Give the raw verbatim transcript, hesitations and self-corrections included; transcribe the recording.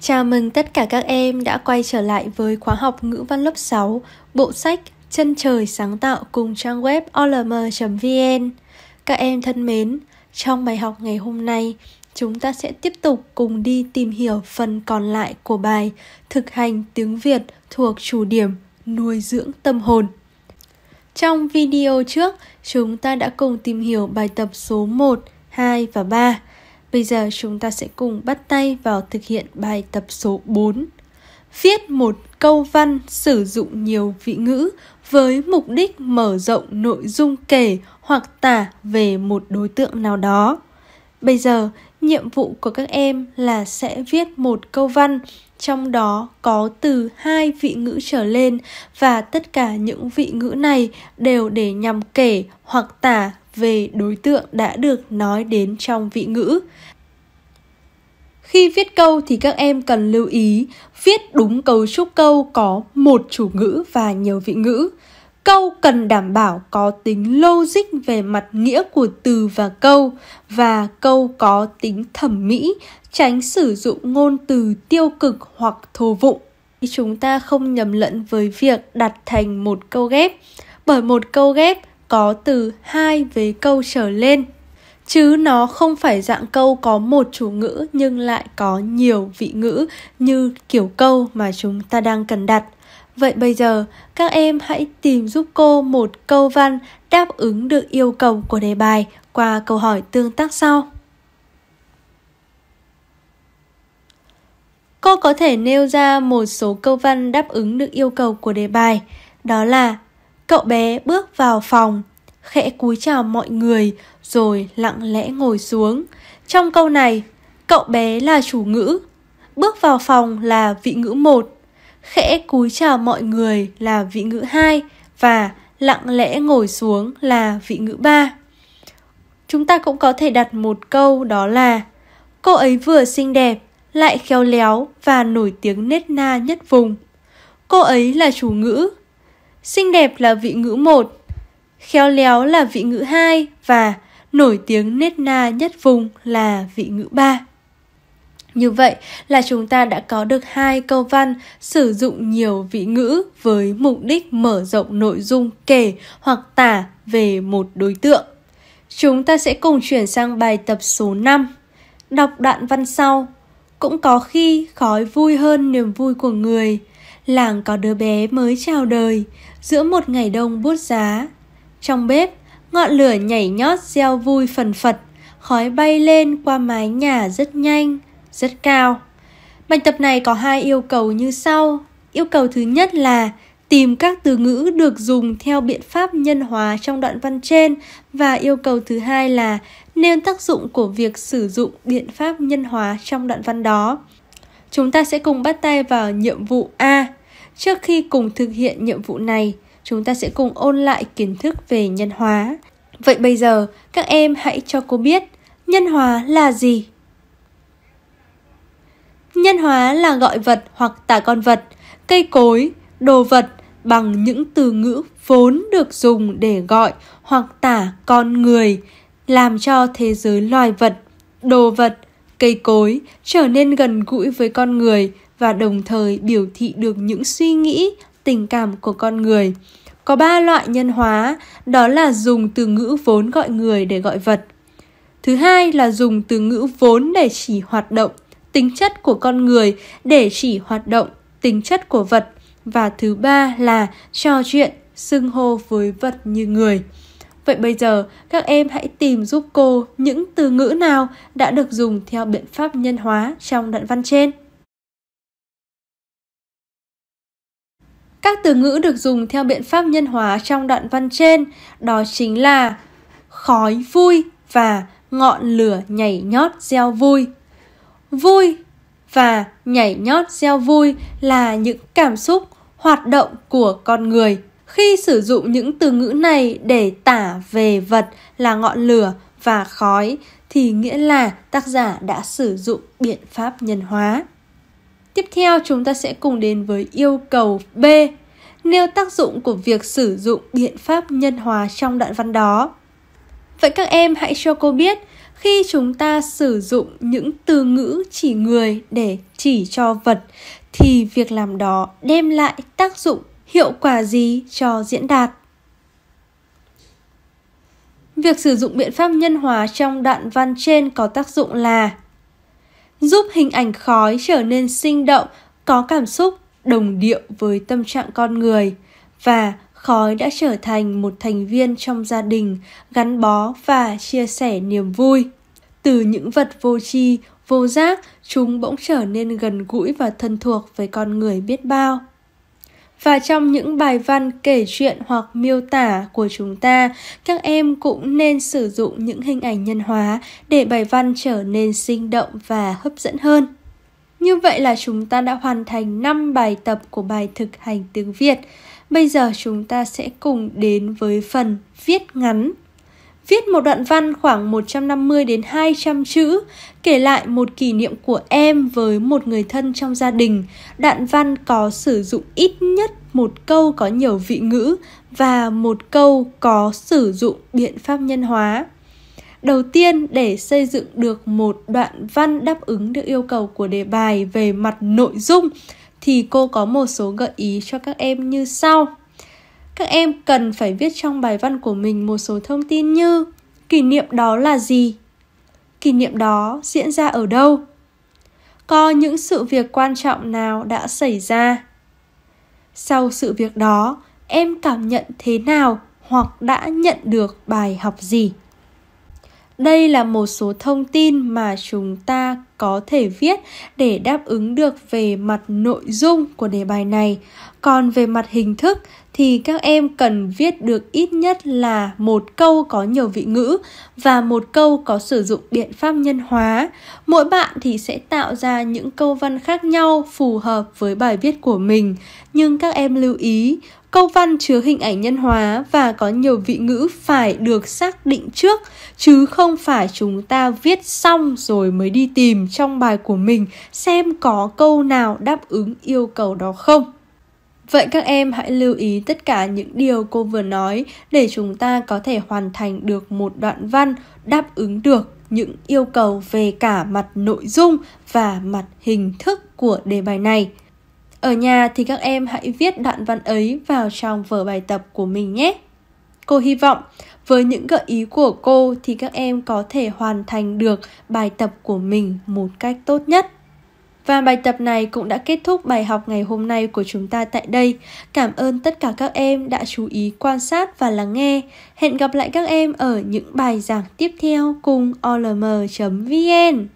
Chào mừng tất cả các em đã quay trở lại với khóa học ngữ văn lớp sáu, bộ sách Chân trời sáng tạo cùng trang web O L M chấm V N. Các em thân mến, trong bài học ngày hôm nay, chúng ta sẽ tiếp tục cùng đi tìm hiểu phần còn lại của bài Thực hành tiếng Việt thuộc chủ điểm Nuôi dưỡng tâm hồn. Trong video trước, chúng ta đã cùng tìm hiểu bài tập số một, hai và ba. Bây giờ chúng ta sẽ cùng bắt tay vào thực hiện bài tập số bốn. Viết một câu văn sử dụng nhiều vị ngữ với mục đích mở rộng nội dung kể hoặc tả về một đối tượng nào đó. Bây giờ, nhiệm vụ của các em là sẽ viết một câu văn, trong đó có từ hai vị ngữ trở lên và tất cả những vị ngữ này đều để nhằm kể hoặc tả về đối tượng đã được nói đến trong vị ngữ. Khi viết câu thì các em cần lưu ý viết đúng cấu trúc câu có một chủ ngữ và nhiều vị ngữ. Câu cần đảm bảo có tính logic về mặt nghĩa của từ và câu, và câu có tính thẩm mỹ, tránh sử dụng ngôn từ tiêu cực hoặc thô vụng. Chúng ta không nhầm lẫn với việc đặt thành một câu ghép, bởi một câu ghép có từ hai với câu trở lên, chứ nó không phải dạng câu có một chủ ngữ nhưng lại có nhiều vị ngữ như kiểu câu mà chúng ta đang cần đặt. Vậy bây giờ, các em hãy tìm giúp cô một câu văn đáp ứng được yêu cầu của đề bài qua câu hỏi tương tác sau. Cô có thể nêu ra một số câu văn đáp ứng được yêu cầu của đề bài, đó là: cậu bé bước vào phòng, khẽ cúi chào mọi người rồi lặng lẽ ngồi xuống. Trong câu này, cậu bé là chủ ngữ, bước vào phòng là vị ngữ một, khẽ cúi chào mọi người là vị ngữ hai và lặng lẽ ngồi xuống là vị ngữ ba. Chúng ta cũng có thể đặt một câu đó là: cô ấy vừa xinh đẹp, lại khéo léo và nổi tiếng nết na nhất vùng. Cô ấy là chủ ngữ, xinh đẹp là vị ngữ một, khéo léo là vị ngữ hai và nổi tiếng nết na nhất vùng là vị ngữ ba. Như vậy là chúng ta đã có được hai câu văn sử dụng nhiều vị ngữ với mục đích mở rộng nội dung kể hoặc tả về một đối tượng. Chúng ta sẽ cùng chuyển sang bài tập số năm. Đọc đoạn văn sau. Cũng có khi khói vui hơn niềm vui của người. Làng có đứa bé mới chào đời giữa một ngày đông buốt giá. Trong bếp, ngọn lửa nhảy nhót reo vui phần phật, khói bay lên qua mái nhà rất nhanh, rất cao. Bài tập này có hai yêu cầu như sau. Yêu cầu thứ nhất là tìm các từ ngữ được dùng theo biện pháp nhân hóa trong đoạn văn trên, và yêu cầu thứ hai là nêu tác dụng của việc sử dụng biện pháp nhân hóa trong đoạn văn đó. Chúng ta sẽ cùng bắt tay vào nhiệm vụ A. Trước khi cùng thực hiện nhiệm vụ này, chúng ta sẽ cùng ôn lại kiến thức về nhân hóa. Vậy bây giờ, các em hãy cho cô biết nhân hóa là gì? Nhân hóa là gọi vật hoặc tả con vật, cây cối, đồ vật bằng những từ ngữ vốn được dùng để gọi hoặc tả con người, làm cho thế giới loài vật, đồ vật, cây cối trở nên gần gũi với con người và đồng thời biểu thị được những suy nghĩ, tình cảm của con người. Có ba loại nhân hóa, đó là dùng từ ngữ vốn gọi người để gọi vật. Thứ hai là dùng từ ngữ vốn để chỉ hoạt động, tính chất của con người, để chỉ hoạt động, tính chất của vật. Và thứ ba là trò chuyện, xưng hô với vật như người. Vậy bây giờ, các em hãy tìm giúp cô những từ ngữ nào đã được dùng theo biện pháp nhân hóa trong đoạn văn trên. Các từ ngữ được dùng theo biện pháp nhân hóa trong đoạn văn trên đó chính là khói vui và ngọn lửa nhảy nhót reo vui. Vui và nhảy nhót reo vui là những cảm xúc, hoạt động của con người. Khi sử dụng những từ ngữ này để tả về vật là ngọn lửa và khói thì nghĩa là tác giả đã sử dụng biện pháp nhân hóa. Tiếp theo chúng ta sẽ cùng đến với yêu cầu B, nêu tác dụng của việc sử dụng biện pháp nhân hóa trong đoạn văn đó. Vậy các em hãy cho cô biết Khi chúng ta sử dụng những từ ngữ chỉ người để chỉ cho vật, thì việc làm đó đem lại tác dụng hiệu quả gì cho diễn đạt? Việc sử dụng biện pháp nhân hóa trong đoạn văn trên có tác dụng là giúp hình ảnh khói trở nên sinh động, có cảm xúc, đồng điệu với tâm trạng con người, và khói đã trở thành một thành viên trong gia đình, gắn bó và chia sẻ niềm vui. Từ những vật vô tri, vô giác, chúng bỗng trở nên gần gũi và thân thuộc với con người biết bao. Và trong những bài văn kể chuyện hoặc miêu tả của chúng ta, các em cũng nên sử dụng những hình ảnh nhân hóa để bài văn trở nên sinh động và hấp dẫn hơn. Như vậy là chúng ta đã hoàn thành năm bài tập của bài thực hành tiếng Việt. Bây giờ chúng ta sẽ cùng đến với phần viết ngắn. Viết một đoạn văn khoảng một trăm năm mươi đến hai trăm chữ, kể lại một kỷ niệm của em với một người thân trong gia đình. Đoạn văn có sử dụng ít nhất một câu có nhiều vị ngữ và một câu có sử dụng biện pháp nhân hóa. Đầu tiên, để xây dựng được một đoạn văn đáp ứng được yêu cầu của đề bài về mặt nội dung, thì cô có một số gợi ý cho các em như sau. Các em cần phải viết trong bài văn của mình một số thông tin như: kỷ niệm đó là gì? Kỷ niệm đó diễn ra ở đâu? Có những sự việc quan trọng nào đã xảy ra? Sau sự việc đó, em cảm nhận thế nào hoặc đã nhận được bài học gì? Đây là một số thông tin mà chúng ta có thể viết để đáp ứng được về mặt nội dung của đề bài này. Còn về mặt hình thức thì các em cần viết được ít nhất là một câu có nhiều vị ngữ và một câu có sử dụng biện pháp nhân hóa. Mỗi bạn thì sẽ tạo ra những câu văn khác nhau phù hợp với bài viết của mình. Nhưng các em lưu ý, câu văn chứa hình ảnh nhân hóa và có nhiều vị ngữ phải được xác định trước, chứ không phải chúng ta viết xong rồi mới đi tìm trong bài của mình xem có câu nào đáp ứng yêu cầu đó không. Vậy các em hãy lưu ý tất cả những điều cô vừa nói để chúng ta có thể hoàn thành được một đoạn văn đáp ứng được những yêu cầu về cả mặt nội dung và mặt hình thức của đề bài này. Ở nhà thì các em hãy viết đoạn văn ấy vào trong vở bài tập của mình nhé. Cô hy vọng với những gợi ý của cô thì các em có thể hoàn thành được bài tập của mình một cách tốt nhất. Và bài tập này cũng đã kết thúc bài học ngày hôm nay của chúng ta tại đây. Cảm ơn tất cả các em đã chú ý quan sát và lắng nghe. Hẹn gặp lại các em ở những bài giảng tiếp theo cùng O L M chấm V N.